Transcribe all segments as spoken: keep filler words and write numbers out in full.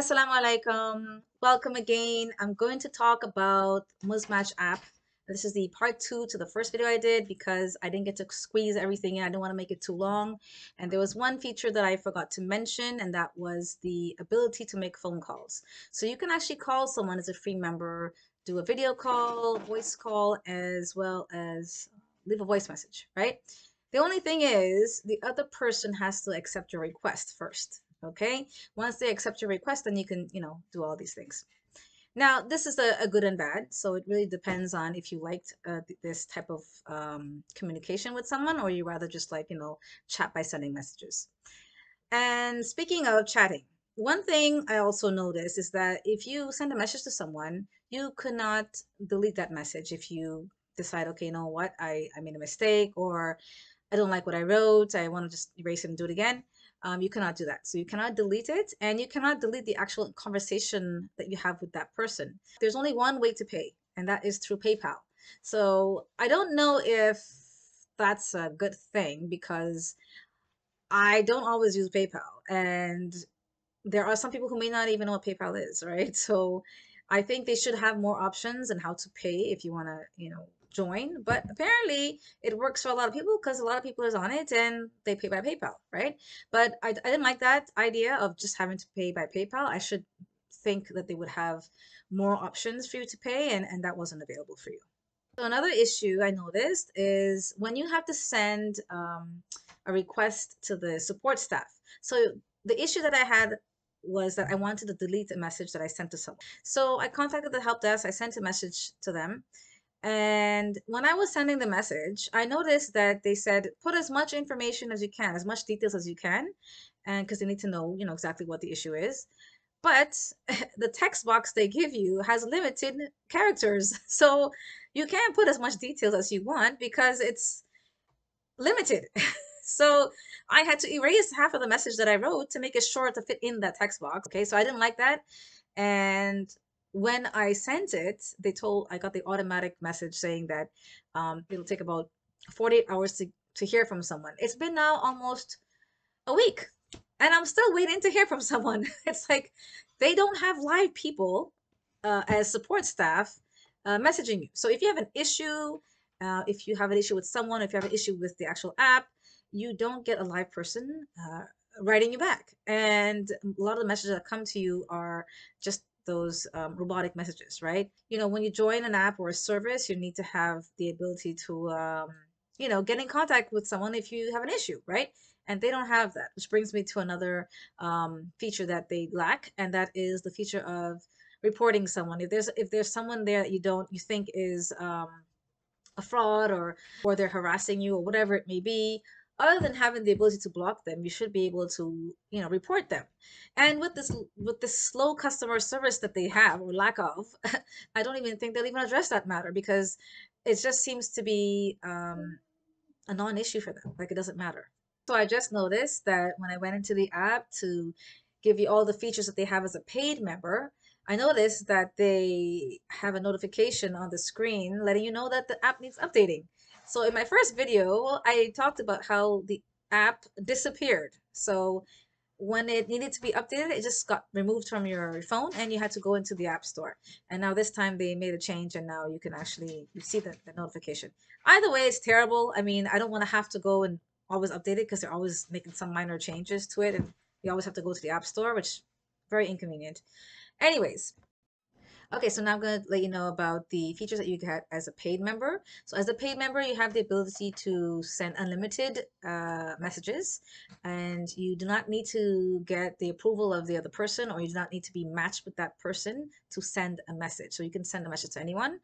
Assalamu alaikum. Welcome again. I'm going to talk about Muzmatch app. This is the part two to the first video I did because I didn't get to squeeze everything in. I didn't want to make it too long. And there was one feature that I forgot to mention, and that was the ability to make phone calls. So you can actually call someone as a free member, do a video call, voice call, as well as leave a voice message, right? The only thing is the other person has to accept your request first. Okay, once they accept your request, then you can, you know, do all these things. Now, this is a, a good and bad. So it really depends on if you liked uh, th this type of um, communication with someone, or you rather just like, you know, chat by sending messages. And speaking of chatting, one thing I also noticed is that if you send a message to someone, you cannot delete that message if you decide, okay, you know what, I, I made a mistake, or I don't like what I wrote, I want to just erase it and do it again. Um, you cannot do that. So you cannot delete it, and you cannot delete the actual conversation that you have with that person. There's only one way to pay, and that is through PayPal. So I don't know if that's a good thing, because I don't always use PayPal, and there are some people who may not even know what PayPal is, right? So I think they should have more options on how to pay if you want to, you know, join. But apparently it works for a lot of people, because a lot of people is on it and they pay by PayPal, right? But I, I didn't like that idea of just having to pay by PayPal. I should think that they would have more options for you to pay, and, and that wasn't available for you. So another issue I noticed is when you have to send um, a request to the support staff. So the issue that I had was that I wanted to delete a message that I sent to someone. So I contacted the help desk, I sent a message to them. And when I was sending the message, I noticed that they said, put as much information as you can, as much details as you can, and because they need to know, you know, exactly what the issue is. But the text box they give you has limited characters. So you can't put as much details as you want because it's limited. So I had to erase half of the message that I wrote to make it short to fit in that text box. Okay, so I didn't like that. And when I sent it, they told, I got the automatic message saying that um, it'll take about forty-eight hours to, to hear from someone. It's been now almost a week, and I'm still waiting to hear from someone. It's like they don't have live people uh, as support staff uh, messaging you. So if you have an issue, uh, if you have an issue with someone, if you have an issue with the actual app, you don't get a live person uh, writing you back. And a lot of the messages that come to you are just those um, robotic messages, right? You know, when you join an app or a service, you need to have the ability to, um, you know, get in contact with someone if you have an issue, right? And they don't have that, which brings me to another um, feature that they lack, and that is the feature of reporting someone. If there's if there's someone there that you don't you think is um, a fraud, or or they're harassing you, or whatever it may be. Other than having the ability to block them, you should be able to, you know, report them. And with this, with this slow customer service that they have, or lack of, I don't even think they'll even address that matter, because it just seems to be um, a non-issue for them. Like, it doesn't matter. So I just noticed that when I went into the app to give you all the features that they have as a paid member, I noticed that they have a notification on the screen letting you know that the app needs updating. So in my first video, I talked about how the app disappeared. So when it needed to be updated, it just got removed from your phone, and you had to go into the App Store. And now this time they made a change, and now you can actually you see the, the notification. Either way, it's terrible. I mean, I don't want to have to go and always update it, because they're always making some minor changes to it, and you always have to go to the App Store, which is very inconvenient. Anyways. Okay, so now I'm going to let you know about the features that you get as a paid member. So as a paid member, you have the ability to send unlimited uh, messages, and you do not need to get the approval of the other person, or you do not need to be matched with that person to send a message. So you can send a message to anyone.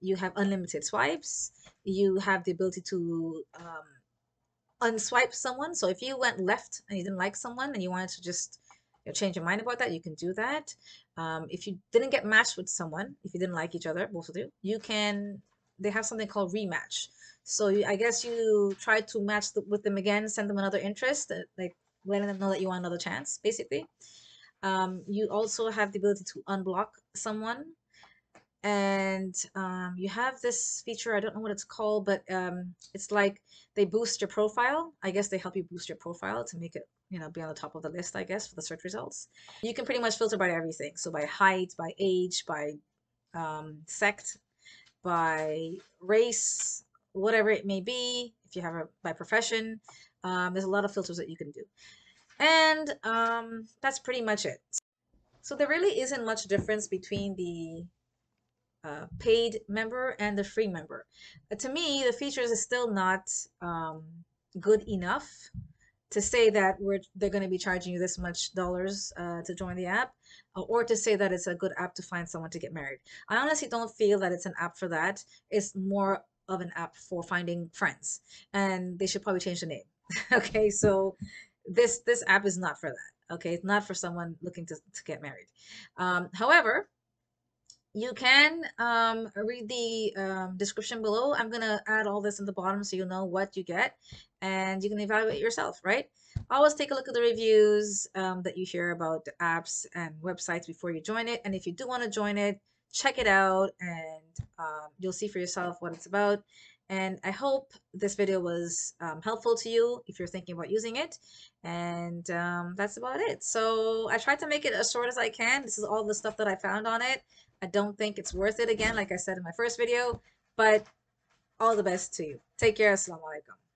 You have unlimited swipes. You have the ability to um, unswipe someone. So if you went left and you didn't like someone and you wanted to just change your mind about that, you can do that. Um, if you didn't get matched with someone, if you didn't like each other, both of you, you can, they have something called rematch. So you, I guess you try to match the, with them again, send them another interest, like letting them know that you want another chance, basically. Um, you also have the ability to unblock someone. And um, you have this feature, I don't know what it's called, but um, it's like they boost your profile. I guess they help you boost your profile to make it you know, be on the top of the list, I guess, for the search results. You can pretty much filter by everything. So by height, by age, by um, sect, by race, whatever it may be, if you have a, by profession. Um, there's a lot of filters that you can do. And um, that's pretty much it. So there really isn't much difference between the uh, paid member and the free member. Uh, to me, the features is still not um, good enough to say that we're they're going to be charging you this much dollars uh, to join the app, or to say that it's a good app to find someone to get married. I honestly don't feel that it's an app for that. It's more of an app for finding friends, and they should probably change the name. Okay, so this this app is not for that. Okay, it's not for someone looking to, to get married. Um, however, you can um, read the um, description below. I'm gonna add all this in the bottom so you know what you get, and you can evaluate yourself, right? Always take a look at the reviews um, that you hear about the apps and websites before you join it. And if you do want to join it, check it out, and um, you'll see for yourself what it's about. And I hope this video was um, helpful to you if you're thinking about using it. And um, that's about it. So I tried to make it as short as I can. This is all the stuff that I found on it. I don't think it's worth it, again, like I said in my first video, but all the best to you. Take care. Assalamu alaikum.